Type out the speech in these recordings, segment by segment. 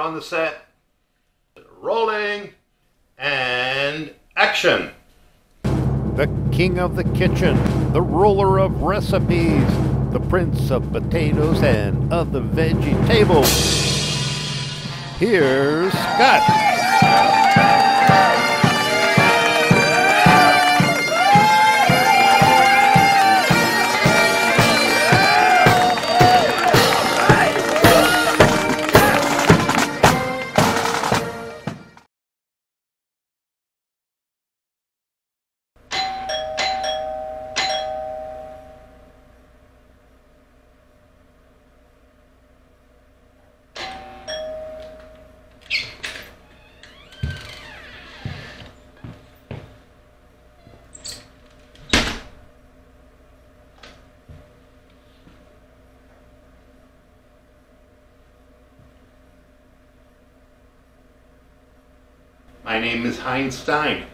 on the set. Rolling and action. The king of the kitchen, the ruler of recipes, the prince of potatoes and of the veggie table. Here's Scott. My name is Heinz Stein.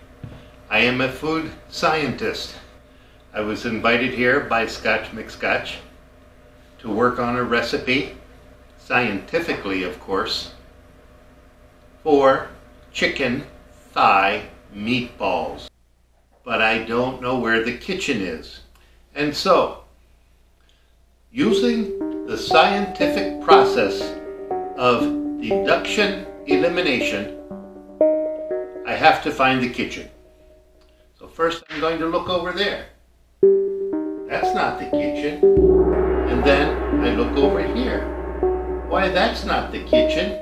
I am a food scientist. I was invited here by Scotch McScotch to work on a recipe, scientifically of course, for chicken thigh meatballs. But I don't know where the kitchen is. And so, using the scientific process of deduction elimination, I have to find the kitchen. So first I'm going to look over there. That's not the kitchen. And then I look over here. Why, that's not the kitchen.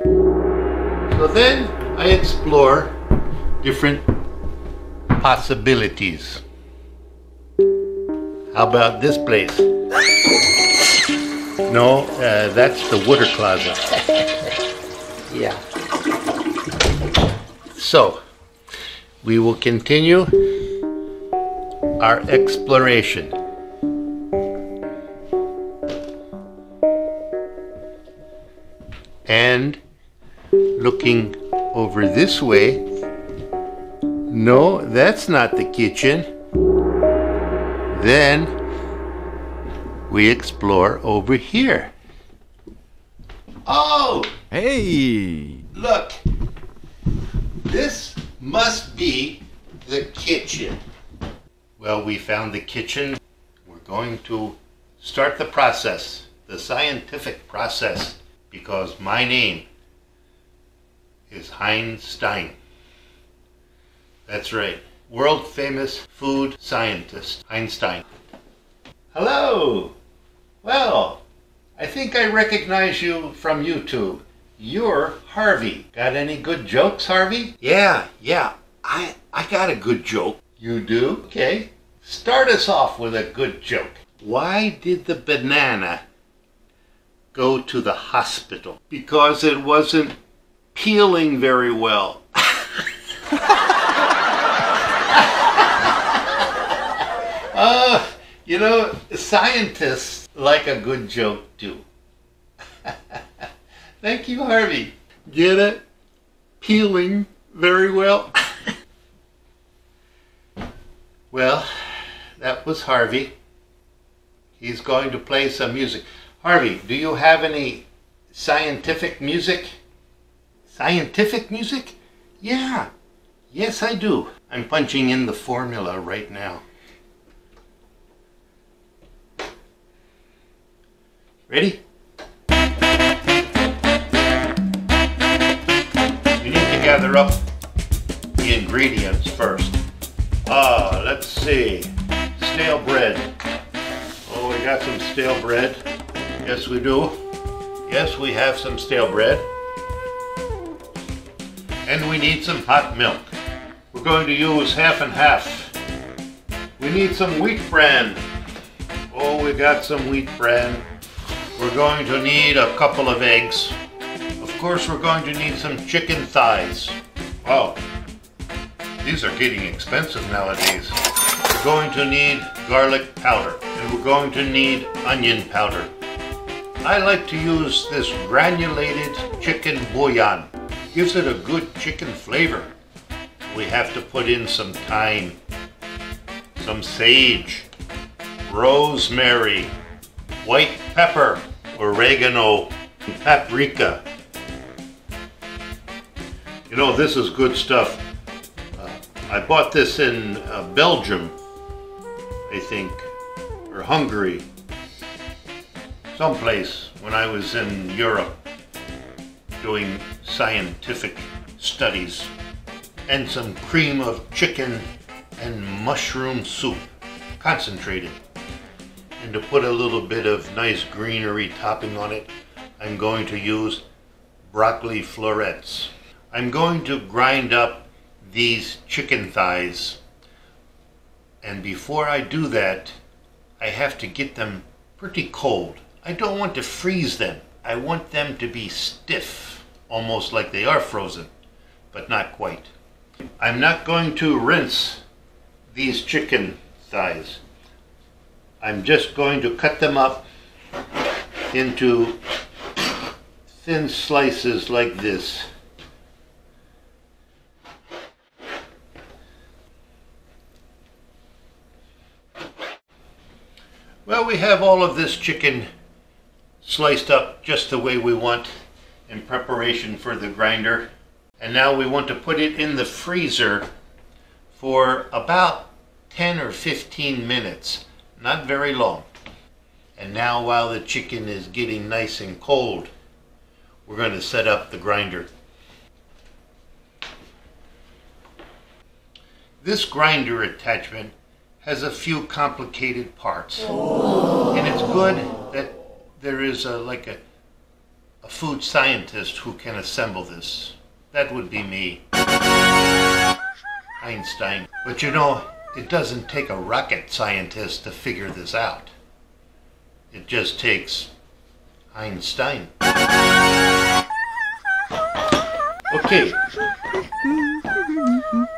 So then I explore different possibilities. How about this place? No, that's the water closet. Yeah. So, we will continue our exploration. And looking over this way, no, that's not the kitchen. Then we explore over here. Oh! Hey! Look! This must be the kitchen. Well, we found the kitchen. We're going to start the process, the scientific process, because my name is Heinz Stein. That's right, world famous food scientist, Heinz Stein. Hello. Well, I think I recognize you from YouTube. You're Harvey. Got any good jokes, Harvey? Yeah. I got a good joke. You do? Okay. Start us off with a good joke. Why did the banana go to the hospital? Because it wasn't peeling very well. You know, scientists like a good joke too. Thank you, Harvey. Get it? Peeling very well. Well, that was Harvey. He's going to play some music. Harvey, do you have any scientific music? Scientific music? Yeah. Yes, I do. I'm punching in the formula right now. Ready? Gather up the ingredients first. Let's see. Stale bread. Oh, we got some stale bread. Yes, we do. Yes, we have some stale bread. And we need some hot milk. We're going to use half and half. We need some wheat bran. Oh, we got some wheat bran. We're going to need a couple of eggs. Of course, we're going to need some chicken thighs. Wow, these are getting expensive nowadays. We're going to need garlic powder, and we're going to need onion powder. I like to use this granulated chicken bouillon. Gives it a good chicken flavor. We have to put in some thyme, some sage, rosemary, white pepper, oregano, paprika. You know, this is good stuff. I bought this in Belgium, I think, or Hungary, someplace when I was in Europe doing scientific studies, and some cream of chicken and mushroom soup, concentrated, and to put a little bit of nice greenery topping on it, I'm going to use broccoli florets. I'm going to grind up these chicken thighs, and before I do that I have to get them pretty cold. I don't want to freeze them. I want them to be stiff, almost like they are frozen, but not quite. I'm not going to rinse these chicken thighs. I'm just going to cut them up into thin slices like this. Well, we have all of this chicken sliced up just the way we want in preparation for the grinder. And now we want to put it in the freezer for about 10 or 15 minutes, not very long. And now while the chicken is getting nice and cold, we're going to set up the grinder. This grinder attachment has a few complicated parts. Oh. And it's good that there is like a food scientist who can assemble this. That would be me, Einstein. But you know, it doesn't take a rocket scientist to figure this out. It just takes Einstein. Okay,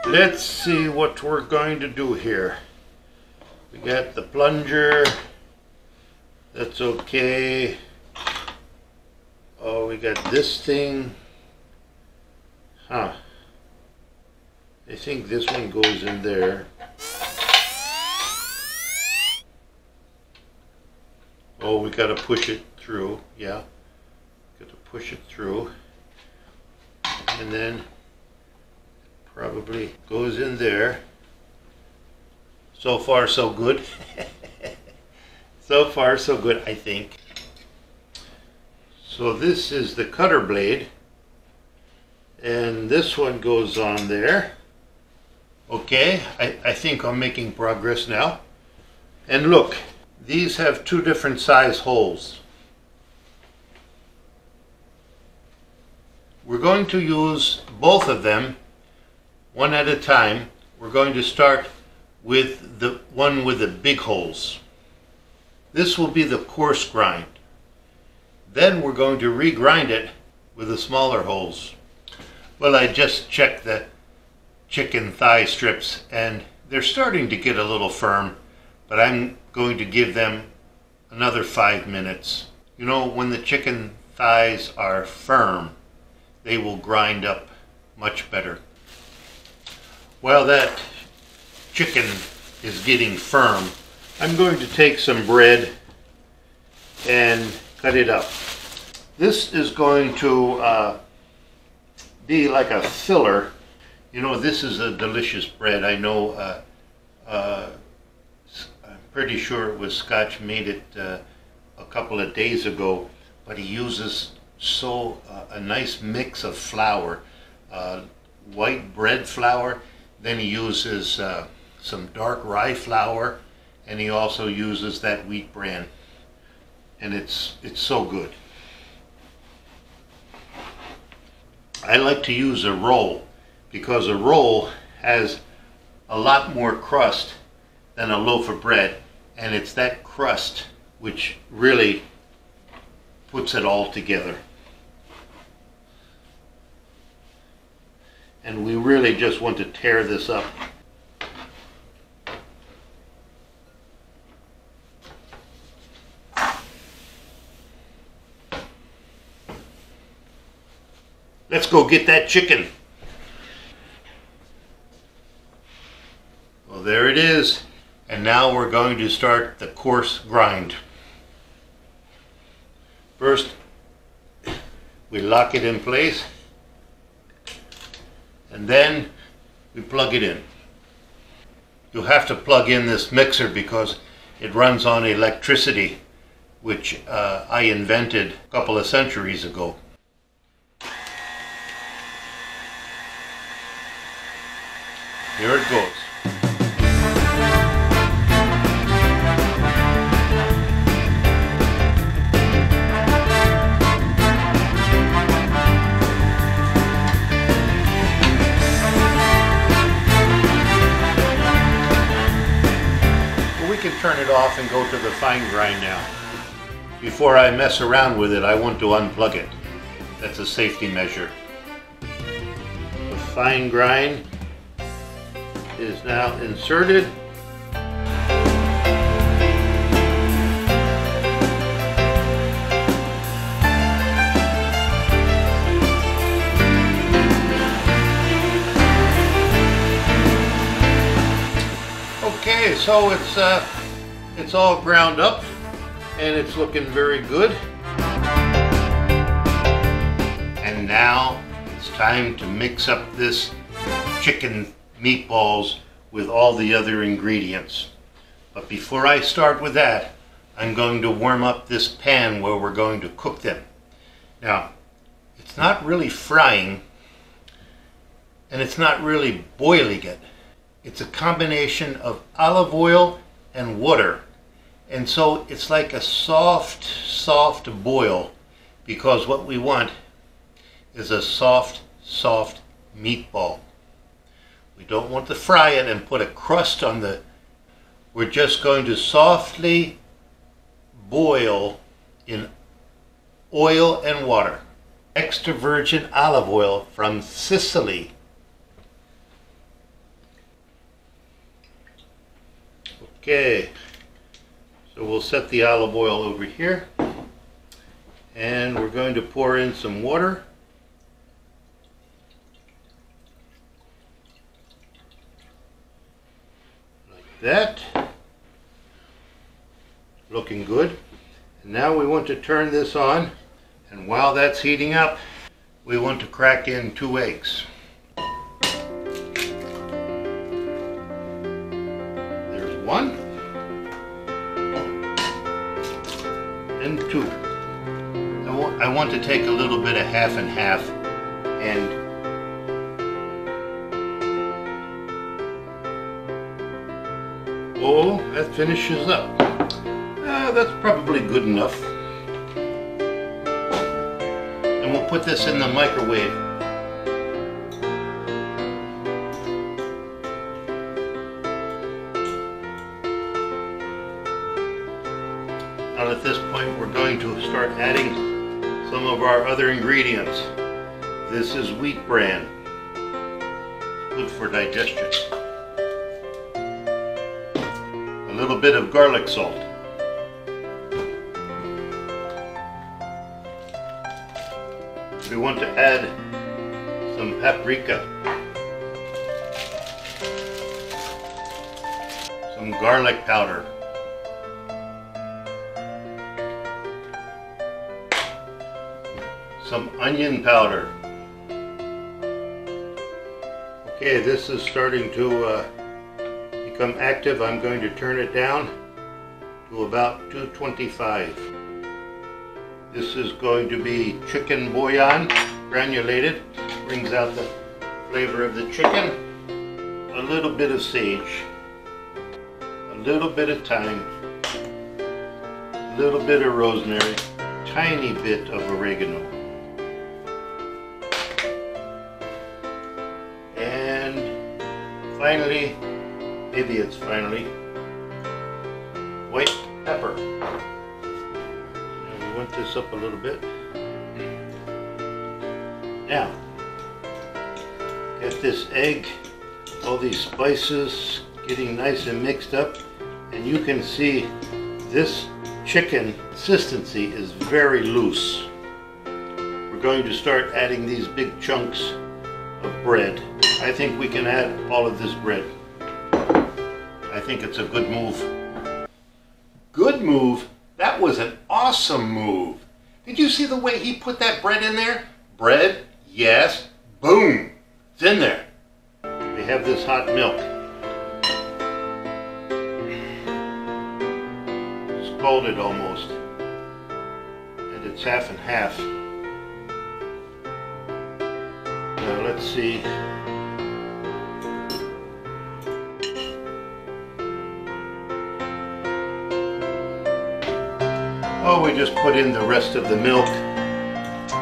let's see what we're going to do here. We got the plunger, that's okay. Oh, we got this thing. Huh. I think this one goes in there. Oh, we gotta push it through, yeah. Gotta push it through. And then probably goes in there. So far, so good. So far, so good, I think. So this is the cutter blade. And this one goes on there. Okay, I think I'm making progress now. And look, these have two different size holes. We're going to use both of them one at a time. We're going to start with the one with the big holes. This will be the coarse grind. Then we're going to regrind it with the smaller holes. Well, I just checked the chicken thigh strips and they're starting to get a little firm, but I'm going to give them another 5 minutes. You know, when the chicken thighs are firm, they will grind up much better. Well, that chicken is getting firm. I'm going to take some bread and cut it up. This is going to be like a filler. You know, this is a delicious bread. I know, I'm pretty sure it was Scotch made it a couple of days ago, but he uses so a nice mix of flour, white bread flour, then he uses some dark rye flour, and he also uses that wheat bran, and it's so good. I like to use a roll because a roll has a lot more crust than a loaf of bread, and it's that crust which really puts it all together. And we really just want to tear this up. Let's go get that chicken. Well, there it is. And now we're going to start the coarse grind. First, we lock it in place. and then we plug it in. You'll have to plug in this mixer because it runs on electricity, which I invented a couple of centuries ago. Here it goes. We can turn it off and go to the fine grind now. Before I mess around with it, I want to unplug it. That's a safety measure. The fine grind is now inserted. Okay, so it's all ground up and it's looking very good. And now it's time to mix up this chicken meatballs with all the other ingredients. But before I start with that, I'm going to warm up this pan where we're going to cook them. Now, it's not really frying and it's not really boiling it. It's a combination of olive oil and water. And so it's like a soft boil, because what we want is a soft meatball. We don't want to fry it and put a crust on the... We're just going to softly boil in oil and water. Extra virgin olive oil from Sicily. Okay, so we'll set the olive oil over here. And we're going to pour in some water. That looking good. And now we want to turn this on, and while that's heating up, we want to crack in 2 eggs. There's 1 and 2. I want to take a little bit of half and half, and oh, that finishes up. That's probably good enough. And we'll put this in the microwave. Now at this point we're going to start adding some of our other ingredients. This is wheat bran. Good for digestion. A little bit of garlic salt. We want to add some paprika, some garlic powder, some onion powder. Okay, this is starting to become active. I'm going to turn it down to about 225. This is going to be chicken bouillon, granulated, brings out the flavor of the chicken. A little bit of sage, a little bit of thyme, a little bit of rosemary, tiny bit of oregano, and finally, maybe it's finally white pepper. And we want this up a little bit. Now, get this egg, all these spices getting nice and mixed up, and you can see this chicken consistency is very loose. We're going to start adding these big chunks of bread. I think we can add all of this bread. I think it's a good move. Good move? That was an awesome move. Did you see the way he put that bread in there? Bread? Yes. Boom. It's in there. have this hot milk. It's scalded almost, and it's half and half. Now let's see. Oh, we just put in the rest of the milk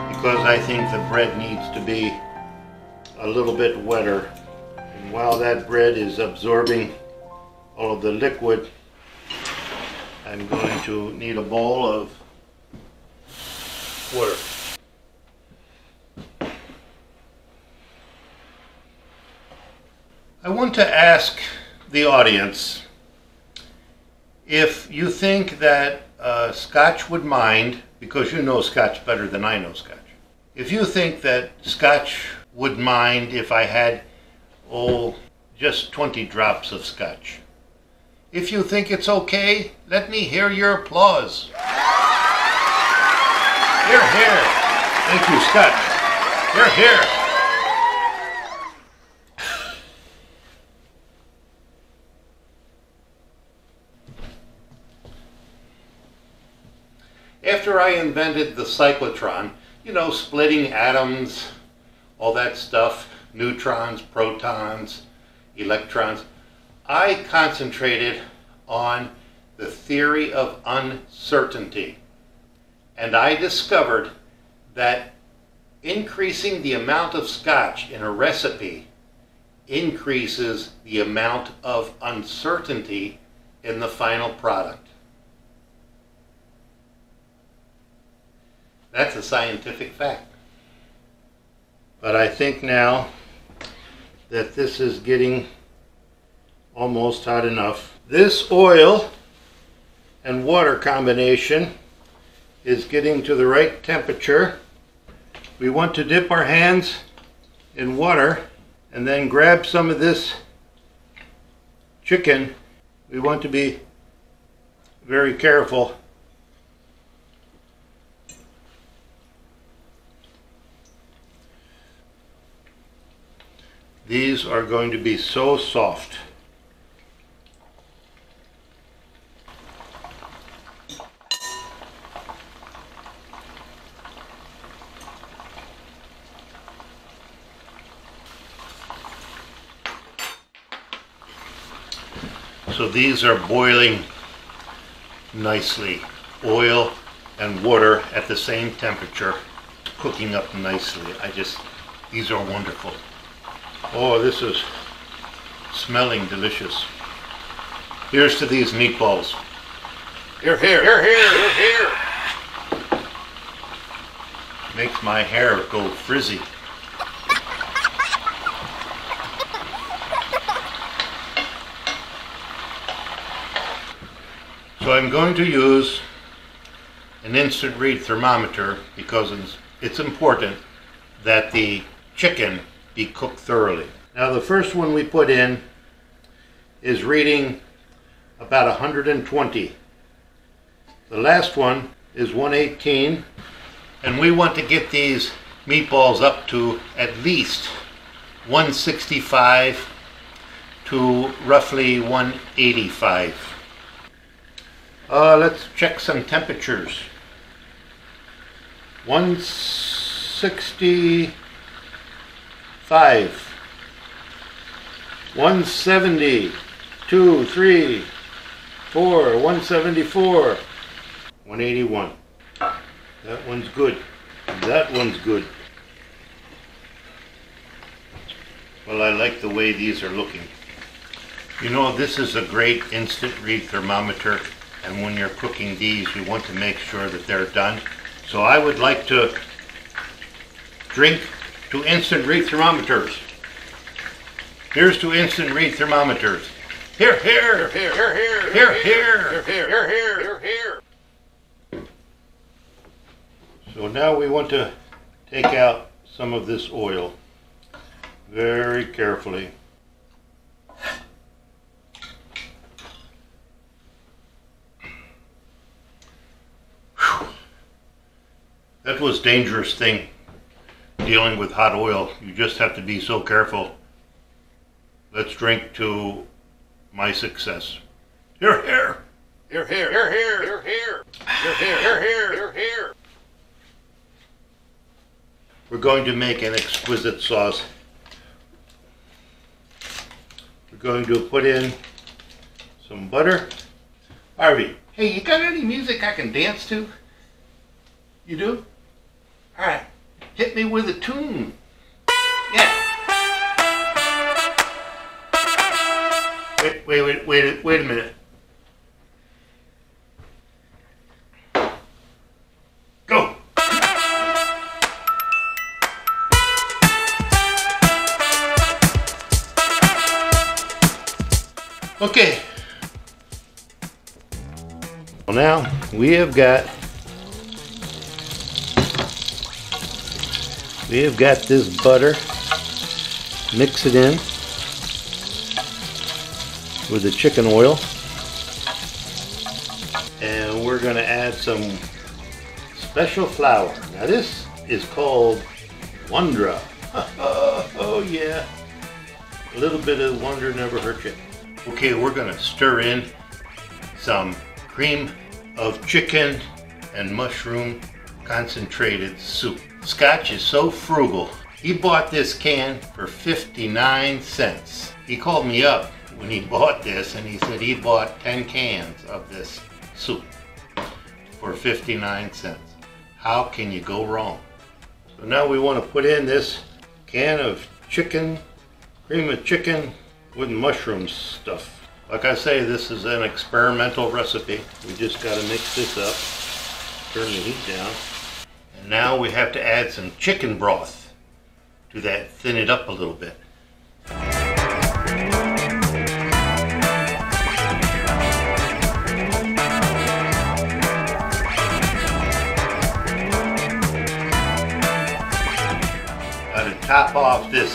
because I think the bread needs to be a little bit wetter. And while that bread is absorbing all of the liquid, I'm going to need a bowl of water. I want to ask the audience if you think that Scotch would mind, because you know Scotch better than I know Scotch. If you think that Scotch would mind if I had, oh, just 20 drops of Scotch. If you think it's okay, let me hear your applause. Hear, hear. Thank you, Scotch. Hear, hear. After I invented the cyclotron, you know, splitting atoms, all that stuff, neutrons, protons, electrons, I concentrated on the theory of uncertainty. And I discovered that increasing the amount of scotch in a recipe increases the amount of uncertainty in the final product. That's a scientific fact. But I think now that this is getting almost hot enough. This oil and water combination is getting to the right temperature. We want to dip our hands in water and then grab some of this chicken. We want to be very careful. These are going to be so soft. So these are boiling nicely. Oil and water at the same temperature, cooking up nicely. These are wonderful. Oh, this is smelling delicious. Here's to these meatballs. Hear, hear, hear, hear, hear, hear. Makes my hair go frizzy. So I'm going to use an instant read thermometer because it's important that the chicken be cooked thoroughly. Now the first one we put in is reading about 120. The last one is 118, and we want to get these meatballs up to at least 165 to roughly 185. Let's check some temperatures. 160, 170, 2, 3, 4, 174, 181. That one's good. That one's good. Well, I like the way these are looking. You know, this is a great instant read thermometer, and when you're cooking these, you want to make sure that they're done. So I would like to drink to instant read thermometers. Here's to instant read thermometers. Here, here, here, here, here, here, here, here, here, here. So now we want to take out some of this oil very carefully. Whew. That was a dangerous thing. Dealing with hot oil, you just have to be so careful. Let's drink to my success. Hear, hear! Hear, hear! Hear, hear! Hear, hear! Hear, hear! Hear, hear! Hear, hear! We're going to make an exquisite sauce. We're going to put in some butter. Harvey, hey, you got any music I can dance to? You do? All right, hit me with a tune. Yeah. Wait a minute. Go. Okay. Well, now we have got this butter. Mix it in with the chicken oil, and we're going to add some special flour. Now this is called Wondra. Oh yeah, a little bit of Wondra never hurt you. Okay, we're going to stir in some cream of chicken and mushroom concentrated soup. Scotch is so frugal. He bought this can for 59 cents. He called me up when he bought this, and he said he bought 10 cans of this soup for 59 cents. How can you go wrong? So now we want to put in this can of chicken, cream of chicken with mushroom stuff. Like I say, this is an experimental recipe. We just got to mix this up, turn the heat down. And now we have to add some chicken broth to that, thin it up a little bit. Top off this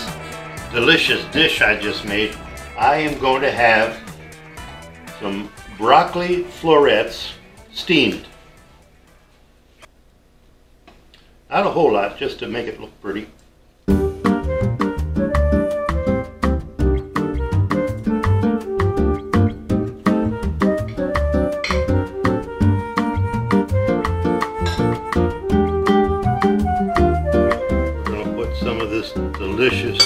delicious dish I just made, I am going to have some broccoli florets steamed. Not a whole lot, just to make it look pretty. Delicious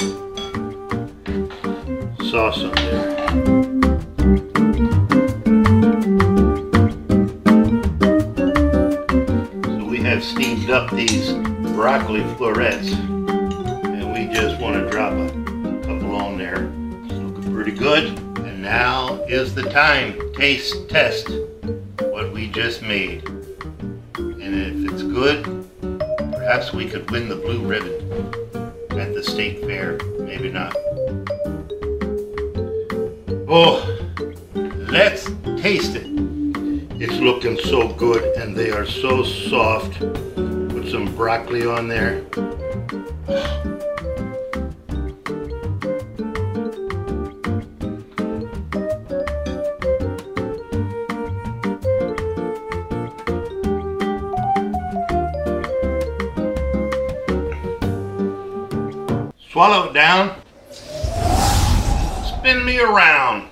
sauce on there. So we have steamed up these broccoli florets, and we just want to drop a couple on there. It's looking pretty good. And now is the time. Taste test what we just made. And if it's good, perhaps we could win the blue ribbon at the state fair, maybe not. Oh, let's taste it. It's looking so good, and they are so soft. Put some broccoli on there. Swallow it down. Spin me around.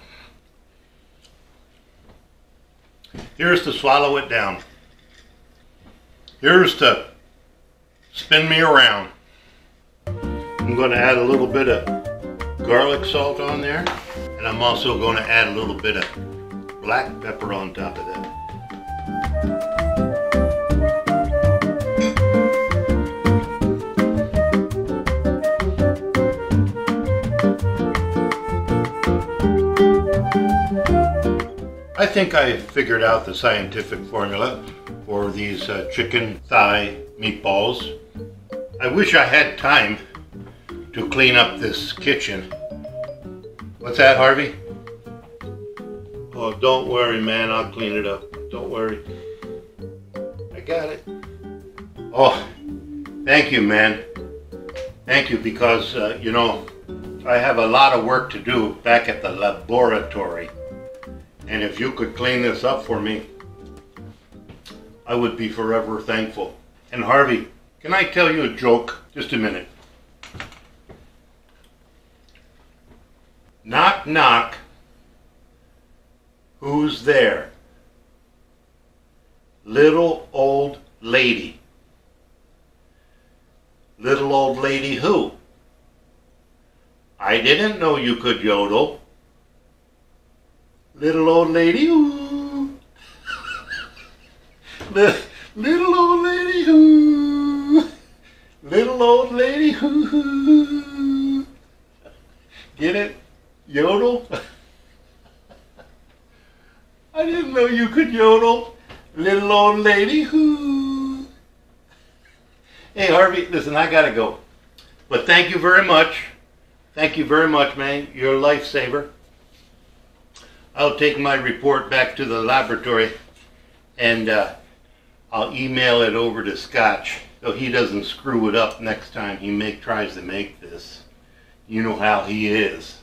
Here's to swallow it down. Here's to spin me around. I'm going to add a little bit of garlic salt on there, and I'm also going to add a little bit of black pepper on top of that. I think I figured out the scientific formula for these chicken thigh meatballs. I wish I had time to clean up this kitchen. What's that, Harvey? Oh, don't worry, man. I'll clean it up. Don't worry. I got it. Oh, thank you, man. Thank you, because, you know, I have a lot of work to do back at the laboratory. And if you could clean this up for me, I would be forever thankful. And Harvey, can I tell you a joke? Just a minute. Knock, knock. Who's there? Little old lady. Little old lady who? I didn't know you could yodel. Little old lady who? Little old lady who? Little old lady who? Get it? Yodel? I didn't know you could yodel. Little old lady who? Hey Harvey, listen, I gotta go. But thank you very much. Thank you very much, man. You're a lifesaver. I'll take my report back to the laboratory and I'll email it over to Scotch so he doesn't screw it up next time he tries to make this. You know how he is.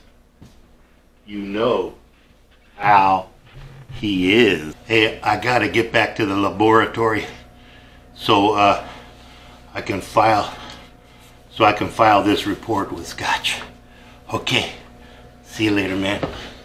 You know how he is. Hey, I gotta get back to the laboratory so I can file this report with Scotch. Okay, see you later, man.